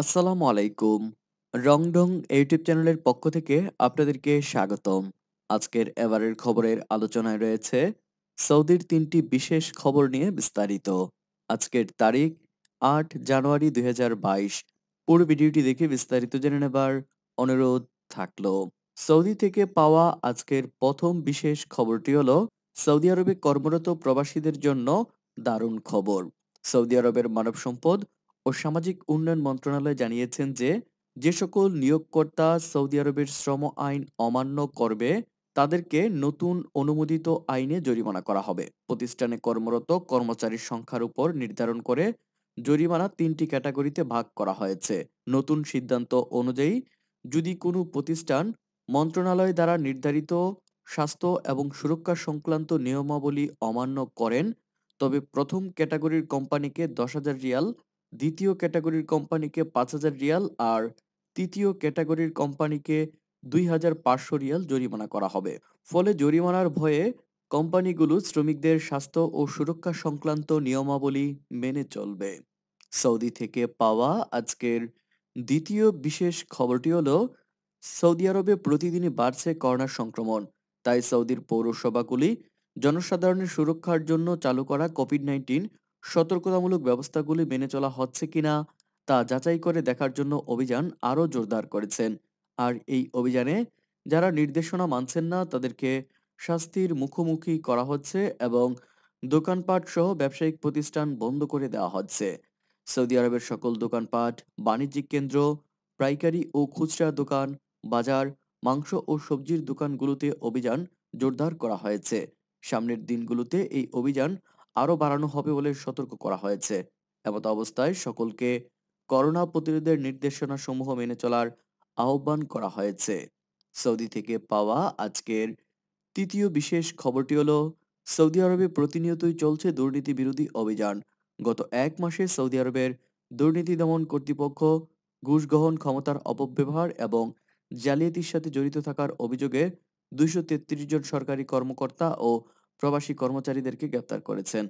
আসসালামু আলাইকুম। রংডং ইউটিউব চ্যানেলের পক্ষ থেকে আপনাদেরকে স্বাগতম। আজকের এবারের খবরের আলোচনায় রয়েছে সৌদির 3টি বিশেষ খবর নিয়ে বিস্তারিত। আজকের তারিখ 8 জানুয়ারি 2022। পুরো ভিডিওটি দেখে বিস্তারিত জেনে নেবার অনুরোধ থাকলো। সৌদি থেকে পাওয়া আজকের প্রথম বিশেষ খবরটি হলো সৌদি আরবে কর্মরত প্রবাসীদের জন্য দারুণ খবর। সৌদি আরবের মানব সম্পদ ও সামাজিক উন্নয়ন মন্ত্রণালয় জানিয়েছেন যে, যে সকল নিয়োগকর্তা সৌদি আরবের শ্রম আইন অমান্য করবে তাদেরকে নতুন অনুমোদিত আইনে জরিমানা করা হবে। প্রতিষ্ঠানে কর্মরত কর্মচারীর সংখ্যার উপর নির্ধারণ করে জরিমানা 3টি ক্যাটাগরিতে ভাগ করা হয়েছে। নতুন সিদ্ধান্ত অনুযায়ী যদি কোনো প্রতিষ্ঠান মন্ত্রণালয় দ্বারা নির্ধারিত স্বাস্থ্য এবং সুরক্ষা সংক্রান্ত নিয়মাবলী অমান্য করেন, তবে প্রথম ক্যাটাগরির কোম্পানিকে 10,000 রিয়াল, দ্বিতীয় ক্যাটাগরির কোম্পানিকে 5,000 রিয়াল আর তৃতীয় ক্যাটাগরির কোম্পানিকে 2,500 রিয়াল জরিমানা করা হবে। ফলে জরিমানার ভয়ে কোম্পানিগুলো শ্রমিকদের স্বাস্থ্য ও সুরক্ষা সংক্রান্ত নিয়মাবলী মেনে চলবে। সৌদি থেকে পাওয়া আজকের দ্বিতীয় বিশেষ খবরটি হলো সৌদি আরবে প্রতিদিনই বাড়ছে করোনা সংক্রমণ। তাই সৌদির পৌরসভাগুলি জনসাধারণের সুরক্ষার জন্য চালু করা কোভিড-19 সতর্কতামূলক ব্যবস্থাগুলি মেনে চলা হচ্ছে কিনা তা যাচাই করে দেখার জন্য অভিযান আরও জোরদার করেছেন। আর এই অভিযানে যারা নির্দেশনা মানছেন না তাদেরকে শাস্তির মুখোমুখি করা হচ্ছে এবং দোকানপাট সহ ব্যবসায়িক প্রতিষ্ঠান বন্ধ করে দেওয়া হচ্ছে। সৌদি আরবের সকল দোকানপাট, বাণিজ্যিক কেন্দ্র, পাইকারি ও খুচরা দোকান, বাজার, মাংস ও সবজির দোকানগুলোতে অভিযান জোরদার করা হয়েছে। সামনের দিনগুলোতে এই অভিযান আরও বাড়ানো হবে বলে সতর্ক করা হয়েছে। এমত অবস্থায় সকলকে করোনা প্রতিরোধের নির্দেশনাসমূহ মেনে চলার আহ্বান করা হয়েছে। সৌদি থেকে পাওয়া আজকের তৃতীয় বিশেষ খবরটি হলো সৌদি আরবে প্রতিনিয়তই চলছে দুর্নীতি বিরোধী অভিযান। গত এক মাসে সৌদি আরবের দুর্নীতি দমন কর্তৃপক্ষ ঘুষ গ্রহণ, ক্ষমতার অপব্যবহার এবং জালিয়াতির সাথে জড়িত থাকার অভিযোগে 233 জন সরকারি কর্মকর্তা ও প্রবাসী কর্মচারীদেরকে গ্রেপ্তার করেছেন।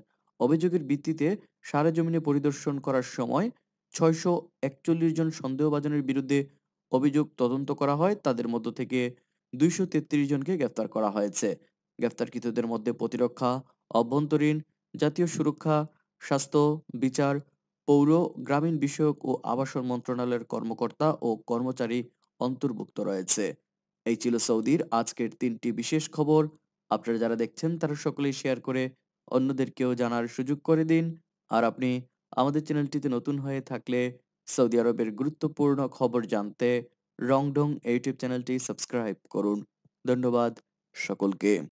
অভিযোগের ভিত্তিতে সারাজমিনে পরিদর্শন করার সময় 641 জন সন্দেহভাজনের বিরুদ্ধে অভিযোগ তদন্ত করা হয়। তাদের মধ্য থেকে 233 জনকে গ্রেপ্তার করা হয়েছে। গ্রেপ্তারকৃতদের মধ্যে প্রতিরক্ষা, অভ্যন্তরীণ, জাতীয় সুরক্ষা, স্বাস্থ্য, বিচার, পৌর, গ্রামীণ বিষয়ক ও আবাসন মন্ত্রণালয়ের কর্মকর্তা ও কর্মচারী অন্তর্ভুক্ত রয়েছে। এই ছিল সৌদির আজকের 3টি বিশেষ খবর। আপনারা যারা দেখছেন তারা সকলেই শেয়ার করে অন্যদেরকেও জানার সুযোগ করে দিন। আর আপনি আমাদের চ্যানেলটিতে নতুন হয়ে থাকলে সৌদি আরবের গুরুত্বপূর্ণ খবর জানতে রংডং ইউটিউব চ্যানেলটি সাবস্ক্রাইব করুন। ধন্যবাদ সকলকে।